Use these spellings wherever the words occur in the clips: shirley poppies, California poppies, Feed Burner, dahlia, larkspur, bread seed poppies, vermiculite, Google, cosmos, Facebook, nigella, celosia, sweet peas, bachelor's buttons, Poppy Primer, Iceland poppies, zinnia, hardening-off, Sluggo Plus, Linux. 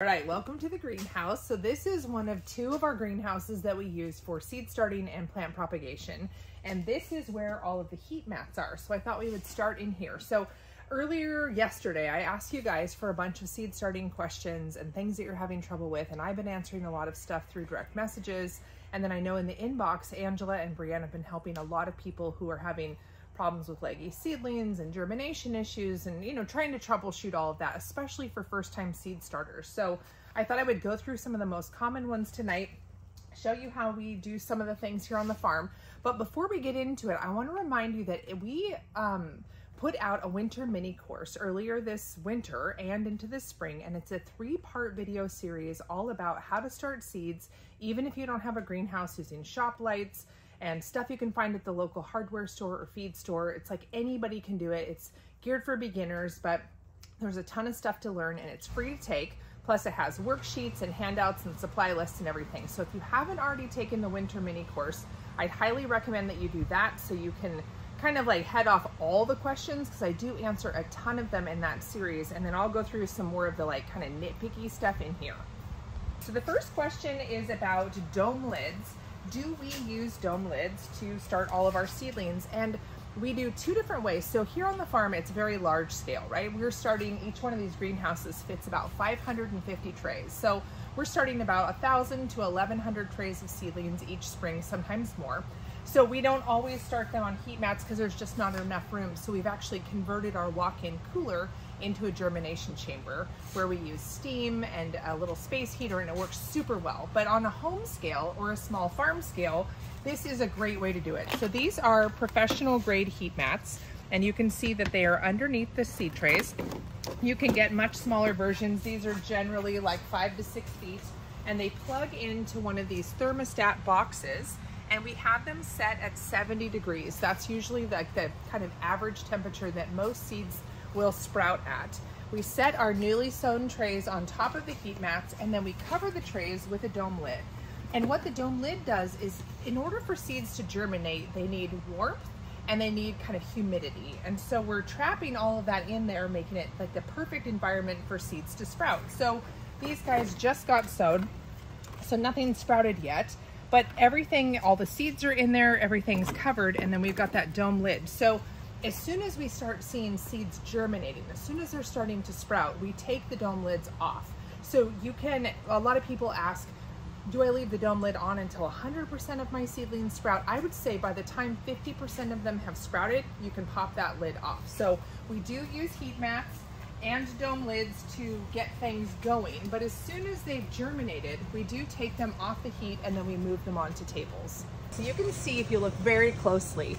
All right, welcome to the greenhouse. So this is one of two of our greenhouses that we use for seed starting and plant propagation. And this is where all of the heat mats are. So I thought we would start in here. So earlier yesterday, I asked you guys for a bunch of seed starting questions and things that you're having trouble with. And I've been answering a lot of stuff through direct messages. And then I know in the inbox, Angela and Brianna have been helping a lot of people who are having problems with leggy seedlings and germination issues and, you know, trying to troubleshoot all of that, especially for first-time seed starters. So I thought I would go through some of the most common ones tonight, show you how we do some of the things here on the farm. But before we get into it, I want to remind you that we put out a winter mini course earlier this winter and into this spring, and it's a three-part video series all about how to start seeds, even if you don't have a greenhouse, using shop lights and stuff you can find at the local hardware store or feed store. It's like anybody can do it. It's geared for beginners, but there's a ton of stuff to learn and it's free to take. Plus it has worksheets and handouts and supply lists and everything. So if you haven't already taken the winter mini course, I'd highly recommend that you do that so you can kind of like head off all the questions, because I do answer a ton of them in that series. And then I'll go through some more of the like kind of nitpicky stuff in here. So the first question is about dome lids. Do we use dome lids to start all of our seedlings? And we do two different ways. So here on the farm, it's very large scale, right? We're starting, each one of these greenhouses fits about 550 trays. So we're starting about 1,000 to 1,100 trays of seedlings each spring, sometimes more. So we don't always start them on heat mats because there's just not enough room. So we've actually converted our walk-in cooler into a germination chamber where we use steam and a little space heater, and it works super well. But on a home scale or a small farm scale, this is a great way to do it. So these are professional grade heat mats, and you can see that they are underneath the seed trays. You can get much smaller versions. These are generally like 5 to 6 feet, and they plug into one of these thermostat boxes. And we have them set at 70 degrees. That's usually like the kind of average temperature that most seeds will sprout at. We set our newly sown trays on top of the heat mats, and then we cover the trays with a dome lid. And what the dome lid does is, in order for seeds to germinate, they need warmth and they need kind of humidity. And so we're trapping all of that in there, making it like the perfect environment for seeds to sprout. So these guys just got sown, so nothing's sprouted yet. But everything, all the seeds are in there, everything's covered, and then we've got that dome lid. So as soon as we start seeing seeds germinating, as soon as they're starting to sprout, we take the dome lids off. So you can, a lot of people ask, do I leave the dome lid on until 100% of my seedlings sprout? I would say by the time 50% of them have sprouted, you can pop that lid off. So we do use heat mats and dome lids to get things going, but as soon as they've germinated, we do take them off the heat and then we move them onto tables. So you can see, if you look very closely,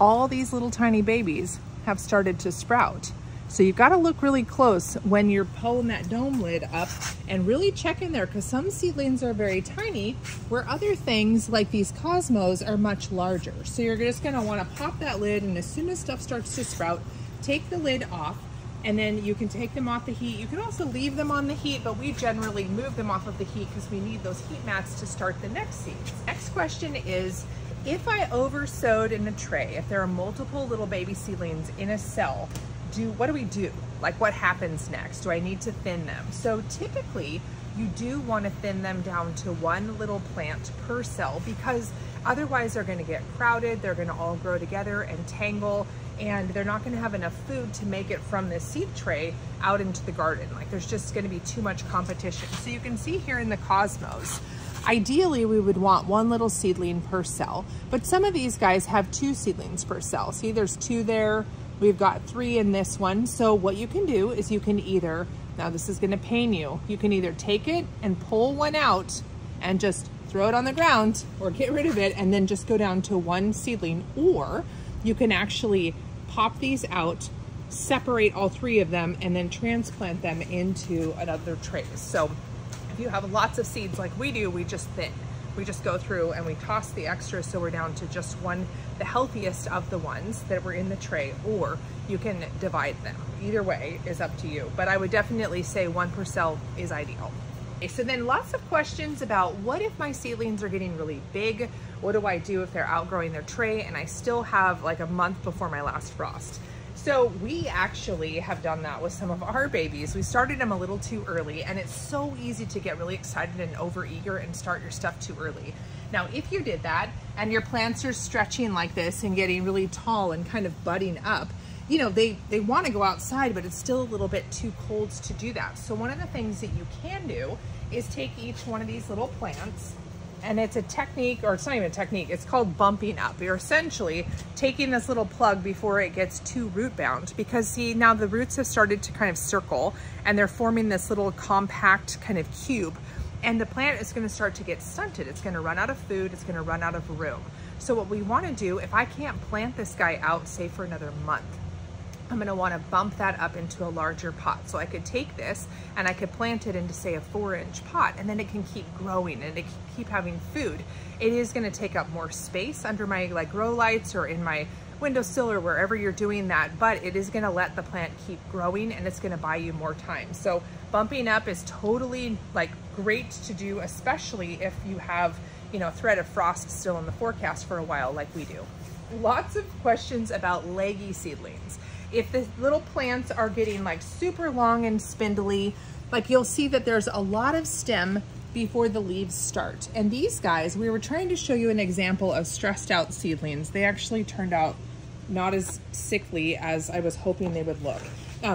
all these little tiny babies have started to sprout. So you've got to look really close when you're pulling that dome lid up and really check in there, because some seedlings are very tiny where other things like these cosmos are much larger. So you're just going to want to pop that lid, and as soon as stuff starts to sprout, take the lid off. And then you can take them off the heat. You can also leave them on the heat, but we generally move them off of the heat because we need those heat mats to start the next seeds. Next question is, if I oversowed in a tray, if there are multiple little baby seedlings in a cell, what do we do? Like, what happens next? Do I need to thin them? So typically you do want to thin them down to one little plant per cell, because otherwise they're going to get crowded, they're going to all grow together and tangle, and they're not going to have enough food to make it from this seed tray out into the garden. Like, there's just going to be too much competition. So you can see here in the cosmos, ideally we would want one little seedling per cell, but some of these guys have two seedlings per cell. See, there's two there. We've got three in this one. So what you can do is you can either, now this is going to pain you, you can either take it and pull one out and just throw it on the ground, or get rid of it and then just go down to one seedling, or you can actually pop these out, separate all three of them, and then transplant them into another tray. So if you have lots of seeds like we do, we just thin. We just go through and we toss the extras, so we're down to just one, the healthiest of the ones that were in the tray, or you can divide them. Either way is up to you, but I would definitely say one per cell is ideal. Okay, so then lots of questions about, what if my seedlings are getting really big? What do I do if they're outgrowing their tray and I still have like a month before my last frost? So we actually have done that with some of our babies. We started them a little too early, and it's so easy to get really excited and overeager and start your stuff too early. Now, if you did that and your plants are stretching like this and getting really tall and kind of budding up, you know, they want to go outside, but it's still a little bit too cold to do that. So one of the things that you can do is take each one of these little plants, and it's a technique, or it's not even a technique, it's called bumping up. You're essentially taking this little plug before it gets too root bound, because see, now the roots have started to kind of circle and they're forming this little compact kind of cube, and the plant is going to start to get stunted. It's going to run out of food, it's going to run out of room. So what we want to do, if I can't plant this guy out, say for another month, I'm gonna wanna bump that up into a larger pot. So I could take this and I could plant it into, say, a 4-inch pot, and then it can keep growing and it can keep having food. It is gonna take up more space under my like grow lights or in my windowsill or wherever you're doing that, but it is gonna let the plant keep growing and it's gonna buy you more time. So bumping up is totally like great to do, especially if you have, you know, a threat of frost still in the forecast for a while like we do. Lots of questions about leggy seedlings. If the little plants are getting like super long and spindly, like you'll see that there's a lot of stem before the leaves start. And these guys, we were trying to show you an example of stressed out seedlings. They actually turned out not as sickly as I was hoping they would look.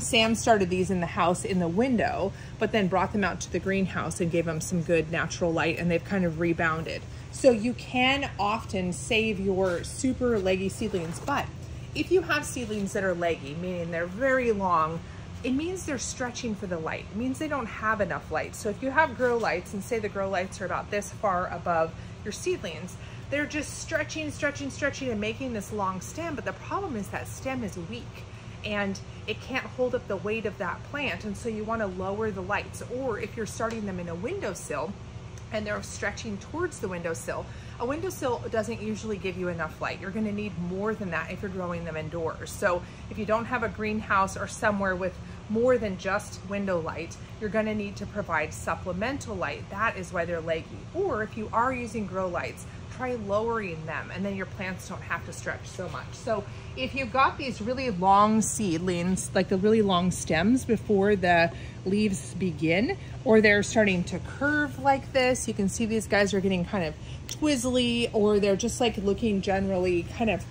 Sam started these in the house in the window, but then brought them out to the greenhouse and gave them some good natural light, and they've kind of rebounded. So you can often save your super leggy seedlings, but if you have seedlings that are leggy, meaning they're very long, it means they're stretching for the light. It means they don't have enough light. So if you have grow lights, and say the grow lights are about this far above your seedlings, they're just stretching, stretching, stretching, and making this long stem. But the problem is that stem is weak and it can't hold up the weight of that plant. And so you want to lower the lights. Or if you're starting them in a windowsill and they're stretching towards the windowsill, a windowsill doesn't usually give you enough light. You're gonna need more than that if you're growing them indoors. So if you don't have a greenhouse or somewhere with more than just window light, you're gonna need to provide supplemental light. That is why they're leggy. Or if you are using grow lights, try lowering them, and then your plants don't have to stretch so much. So if you've got these really long seedlings, like the really long stems before the leaves begin, or they're starting to curve like this, you can see these guys are getting kind of twizzly, or they're just like looking generally kind of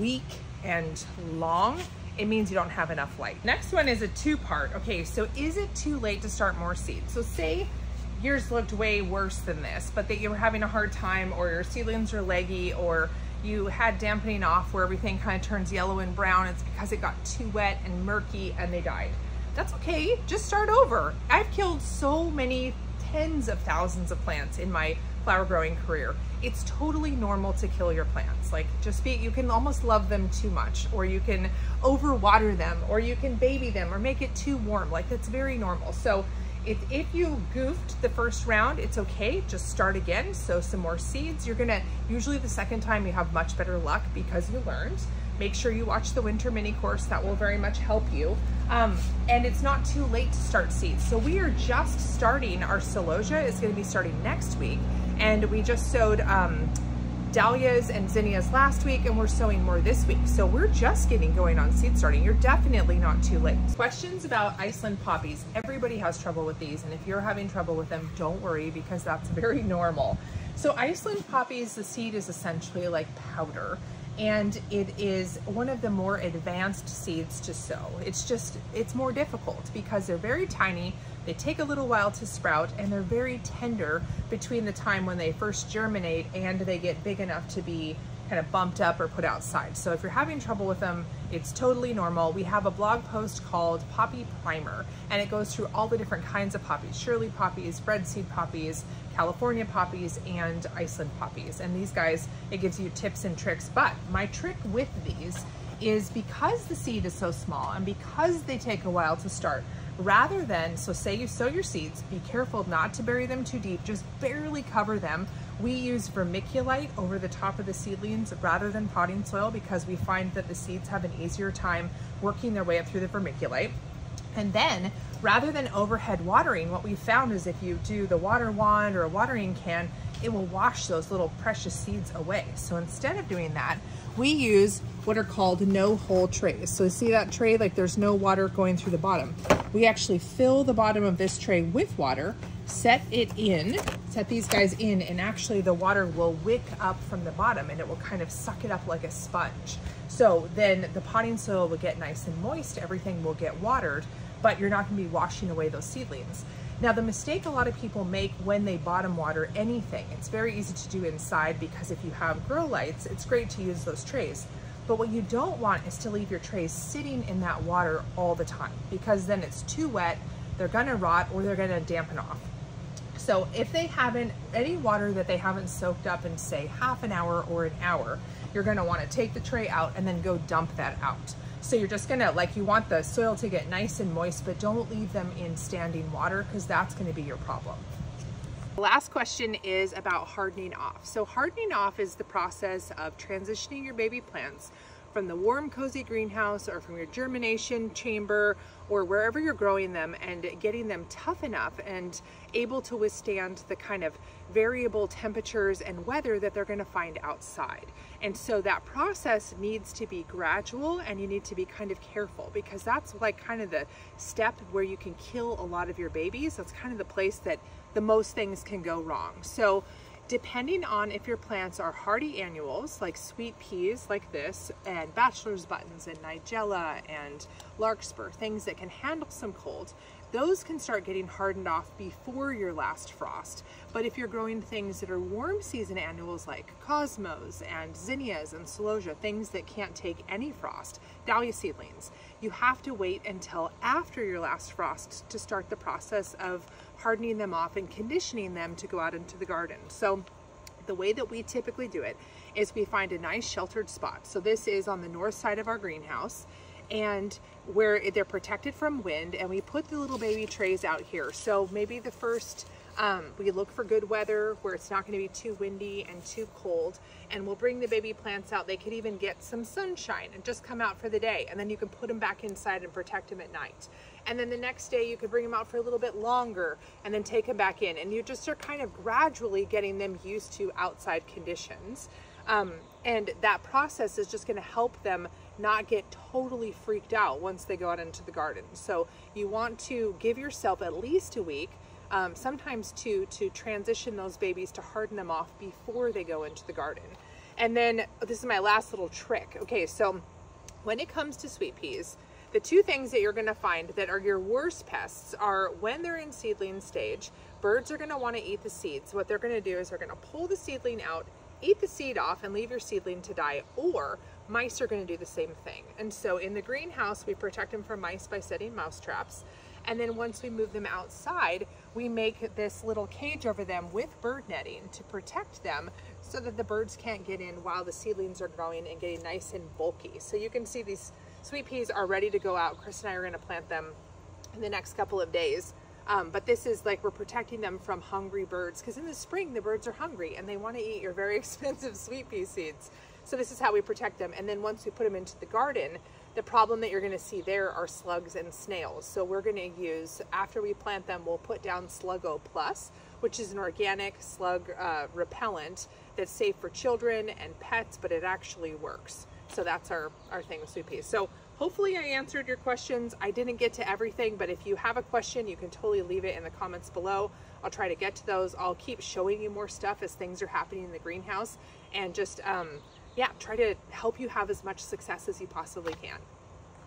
weak and long, it means you don't have enough light. Next one is a two-part. Okay, so is it too late to start more seeds? So say yours looked way worse than this, but that you were having a hard time, or your seedlings are leggy, or you had dampening off where everything kind of turns yellow and brown. It's because it got too wet and murky and they died. That's okay, just start over. I've killed so many tens of thousands of plants in my flower growing career. It's totally normal to kill your plants. Like, just be, you can almost love them too much, or you can overwater them, or you can baby them, or make it too warm. Like, that's very normal. So if you goofed the first round, it's okay, just start again, sow some more seeds. You're gonna, usually the second time you have much better luck because you learned. Make sure you watch the winter mini course, that will very much help you. And it's not too late to start seeds. So we are just starting, our celosia is gonna be starting next week, and we just sowed dahlias and zinnias last week, and we're sowing more this week. So we're just getting going on seed starting. You're definitely not too late. Questions about Iceland poppies. Everybody has trouble with these, and if you're having trouble with them, don't worry, because that's very normal. So Iceland poppies, the seed is essentially like powder, and it is one of the more advanced seeds to sow. It's just, it's more difficult because they're very tiny, they take a little while to sprout, and they're very tender between the time when they first germinate and they get big enough to be kind of bumped up or put outside. So if you're having trouble with them, it's totally normal. We have a blog post called Poppy Primer, and it goes through all the different kinds of poppies: Shirley poppies, bread seed poppies, California poppies, and Iceland poppies. And these guys, it gives you tips and tricks. But my trick with these is, because the seed is so small and because they take a while to start, rather than, so say you sow your seeds, be careful not to bury them too deep, just barely cover them. We use vermiculite over the top of the seedlings rather than potting soil, because we find that the seeds have an easier time working their way up through the vermiculite. And then rather than overhead watering, what we found is if you do the water wand or a watering can, it will wash those little precious seeds away. So instead of doing that, we use what are called no-hole trays. So see that tray, like there's no water going through the bottom. We actually fill the bottom of this tray with water, set it in, set these guys in, and actually the water will wick up from the bottom and it will kind of suck it up like a sponge. So then the potting soil will get nice and moist, everything will get watered, but you're not gonna be washing away those seedlings. Now, the mistake a lot of people make when they bottom water anything, it's very easy to do inside because if you have grow lights, it's great to use those trays. But what you don't want is to leave your trays sitting in that water all the time, because then it's too wet, they're gonna rot or they're gonna dampen off. So if they haven't, any water that they haven't soaked up in say half an hour or an hour, you're gonna wanna take the tray out and then go dump that out. So you're just gonna, like, you want the soil to get nice and moist, but don't leave them in standing water because that's gonna be your problem. The last question is about hardening off. So hardening off is the process of transitioning your baby plants from the warm, cozy greenhouse or from your germination chamber or wherever you're growing them and getting them tough enough and able to withstand the kind of variable temperatures and weather that they're gonna find outside. And so that process needs to be gradual and you need to be kind of careful because that's like kind of the step where you can kill a lot of your babies. That's kind of the place that the most things can go wrong. So depending on if your plants are hardy annuals, like sweet peas like this, and bachelor's buttons and nigella and larkspur, things that can handle some cold, those can start getting hardened off before your last frost. But if you're growing things that are warm season annuals like cosmos and zinnias and celosia, things that can't take any frost, dahlia seedlings, you have to wait until after your last frost to start the process of hardening them off and conditioning them to go out into the garden. So the way that we typically do it is we find a nice sheltered spot. So this is on the north side of our greenhouse, and where they're protected from wind, and we put the little baby trays out here. So maybe the first, we look for good weather where it's not gonna be too windy and too cold, and we'll bring the baby plants out. They could even get some sunshine and just come out for the day, and then you can put them back inside and protect them at night. And then the next day you could bring them out for a little bit longer and then take them back in. And you just are kind of gradually getting them used to outside conditions. And that process is just gonna help them not get totally freaked out once they go out into the garden. So you want to give yourself at least a week, sometimes two, to transition those babies, to harden them off before they go into the garden. And then this is my last little trick. Okay, so when it comes to sweet peas, the two things that you're gonna find that are your worst pests are when they're in seedling stage, birds are gonna wanna eat the seeds. What they're gonna do is they're gonna pull the seedling out, eat the seed off, and leave your seedling to die, or mice are gonna do the same thing. And so in the greenhouse, we protect them from mice by setting mouse traps. And then once we move them outside, we make this little cage over them with bird netting to protect them so that the birds can't get in while the seedlings are growing and getting nice and bulky. So you can see these sweet peas are ready to go out. Chris and I are gonna plant them in the next couple of days. But this is like, we're protecting them from hungry birds, because in the spring, the birds are hungry and they wanna eat your very expensive sweet pea seeds. So this is how we protect them. And then once we put them into the garden, the problem that you're gonna see there are slugs and snails. So we're gonna use, after we plant them, we'll put down Sluggo Plus, which is an organic slug repellent that's safe for children and pets, but it actually works. So that's our thing with sweet peas. So hopefully I answered your questions. I didn't get to everything, but if you have a question, you can totally leave it in the comments below. I'll try to get to those. I'll keep showing you more stuff as things are happening in the greenhouse, and just, yeah, try to help you have as much success as you possibly can.